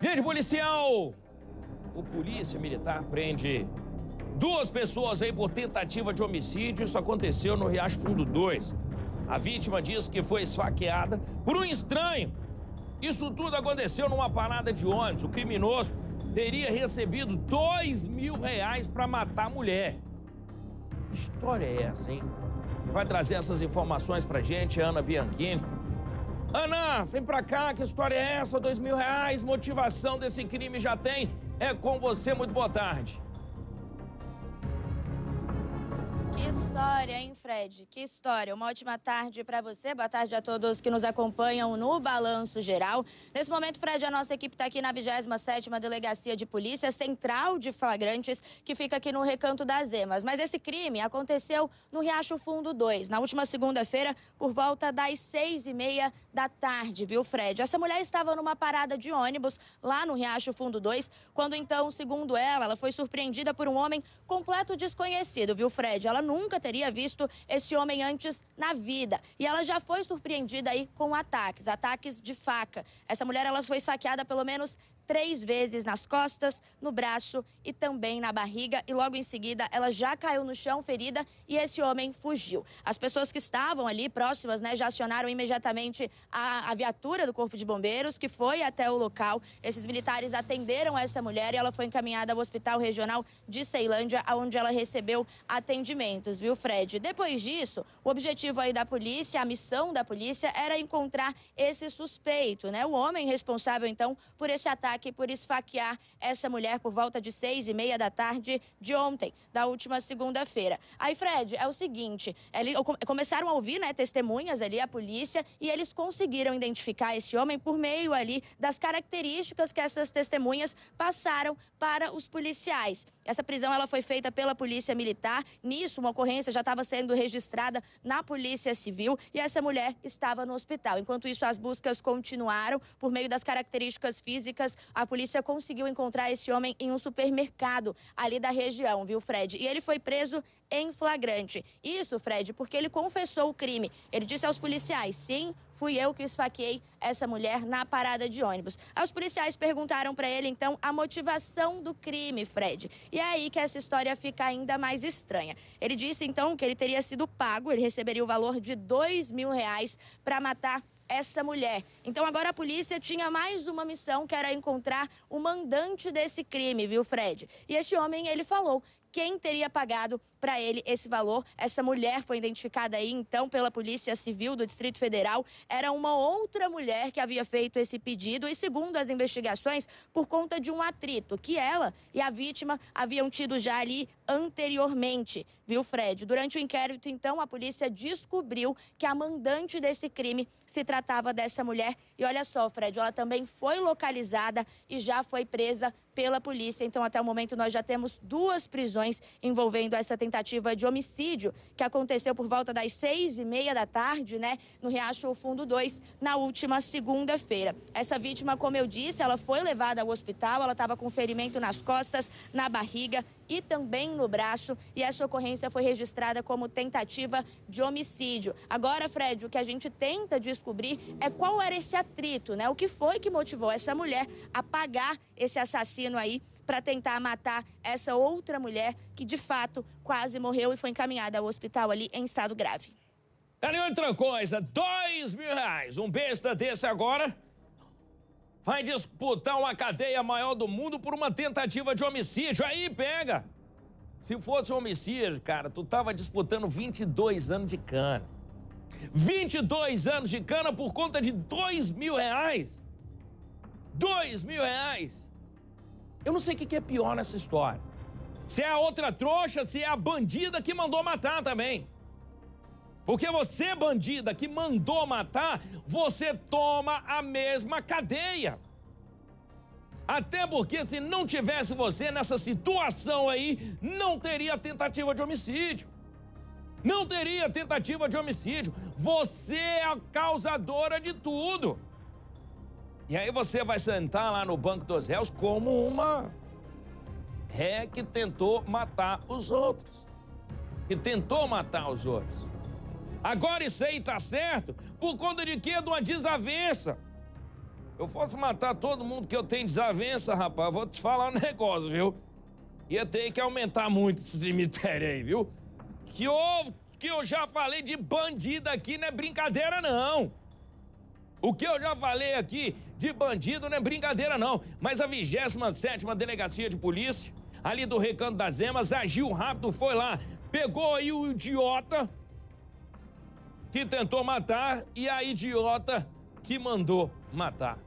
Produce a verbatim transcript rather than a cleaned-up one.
Rede policial! O Polícia Militar prende duas pessoas aí por tentativa de homicídio. Isso aconteceu no Riacho Fundo dois. A vítima disse que foi esfaqueada por um estranho. Isso tudo aconteceu numa parada de ônibus. O criminoso teria recebido dois mil reais para matar a mulher. Que história é essa, hein? Vai trazer essas informações pra gente, Ana Bianchini. Ana, vem pra cá, que história é essa? Dois mil reais, motivação desse crime já tem. É com você, muito boa tarde. Que história, hein, Fred? Que história. Uma ótima tarde para você, boa tarde a todos que nos acompanham no Balanço Geral. Nesse momento, Fred, a nossa equipe está aqui na vigésima sétima Delegacia de Polícia, Central de Flagrantes, que fica aqui no Recanto das Emas. Mas esse crime aconteceu no Riacho Fundo dois, na última segunda-feira, por volta das seis e meia da tarde, viu, Fred? Essa mulher estava numa parada de ônibus lá no Riacho Fundo dois, quando então, segundo ela, ela foi surpreendida por um homem completo desconhecido, viu, Fred? Ela nunca teria visto esse homem antes na vida. E ela já foi surpreendida aí com ataques, ataques de faca. Essa mulher, ela foi esfaqueada pelo menos três vezes nas costas, no braço e também na barriga. E logo em seguida, ela já caiu no chão ferida e esse homem fugiu. As pessoas que estavam ali próximas, né, já acionaram imediatamente a, a viatura do Corpo de Bombeiros, que foi até o local. Esses militares atenderam essa mulher e ela foi encaminhada ao Hospital Regional de Ceilândia, onde ela recebeu atendimentos, viu, Fred? Depois disso, o objetivo aí da polícia, a missão da polícia, era encontrar esse suspeito, né? O homem responsável, então, por esse ataque, por esfaquear essa mulher por volta de seis e meia da tarde de ontem, da última segunda-feira. Aí, Fred, é o seguinte, ele, começaram a ouvir, né, testemunhas ali, a polícia, e eles conseguiram identificar esse homem por meio ali das características que essas testemunhas passaram para os policiais. Essa prisão, ela foi feita pela Polícia Militar. Nisso, uma ocorrência já estava sendo registrada na Polícia Civil e essa mulher estava no hospital. Enquanto isso, as buscas continuaram. Por meio das características físicas, a polícia conseguiu encontrar esse homem em um supermercado ali da região, viu, Fred? E ele foi preso em flagrante. Isso, Fred, porque ele confessou o crime. Ele disse aos policiais, sim, fui eu que esfaqueei essa mulher na parada de ônibus. Os policiais perguntaram para ele, então, a motivação do crime, Fred. E é aí que essa história fica ainda mais estranha. Ele disse, então, que ele teria sido pago, ele receberia o valor de dois mil reais para matar essa mulher. Então agora a polícia tinha mais uma missão, que era encontrar o mandante desse crime, viu, Fred? E esse homem, ele falou quem teria pagado para ele esse valor. Essa mulher foi identificada aí, então, pela Polícia Civil do Distrito Federal. Era uma outra mulher que havia feito esse pedido e, segundo as investigações, por conta de um atrito que ela e a vítima haviam tido já ali anteriormente, viu, Fred? Durante o inquérito, então, a polícia descobriu que a mandante desse crime se tratava dessa mulher. E olha só, Fred, ela também foi localizada e já foi presa pela polícia. Então, até o momento, nós já temos duas prisões envolvendo essa tentativa de homicídio que aconteceu por volta das seis e meia da tarde, né, no Riacho Fundo dois, na última segunda-feira. Essa vítima, como eu disse, ela foi levada ao hospital, ela estava com ferimento nas costas, na barriga e também no braço, e essa ocorrência foi registrada como tentativa de homicídio. Agora, Fred, o que a gente tenta descobrir é qual era esse atrito, né? O que foi que motivou essa mulher a pagar esse assassino aí para tentar matar essa outra mulher que, de fato, quase morreu e foi encaminhada ao hospital ali em estado grave. Ela é outra coisa, dois mil reais. Um besta desse agora vai disputar uma cadeia maior do mundo por uma tentativa de homicídio. Aí pega! Se fosse um homicídio, cara, tu tava disputando vinte e dois anos de cana. vinte e dois anos de cana por conta de dois mil reais. Dois mil reais. Eu não sei o que é pior nessa história. Se é a outra trouxa, se é a bandida que mandou matar também. Porque você, bandida, que mandou matar, você toma a mesma cadeia. Até porque se não tivesse você nessa situação aí, não teria tentativa de homicídio. Não teria tentativa de homicídio. Você é a causadora de tudo. E aí você vai sentar lá no banco dos réus como uma ré que tentou matar os outros. Que tentou matar os outros. Agora isso aí tá certo por conta de quê? De uma desavença. Eu fosse matar todo mundo que eu tenho desavença, rapaz, vou te falar um negócio, viu? Ia ter que aumentar muito esse cemitério aí, viu? Que eu, que eu já falei de bandido aqui não é brincadeira, não. O que eu já falei aqui de bandido não é brincadeira, não. Mas a vigésima sétima Delegacia de Polícia, ali do Recanto das Emas, agiu rápido, foi lá, pegou aí o idiota que tentou matar e a idiota que mandou matar.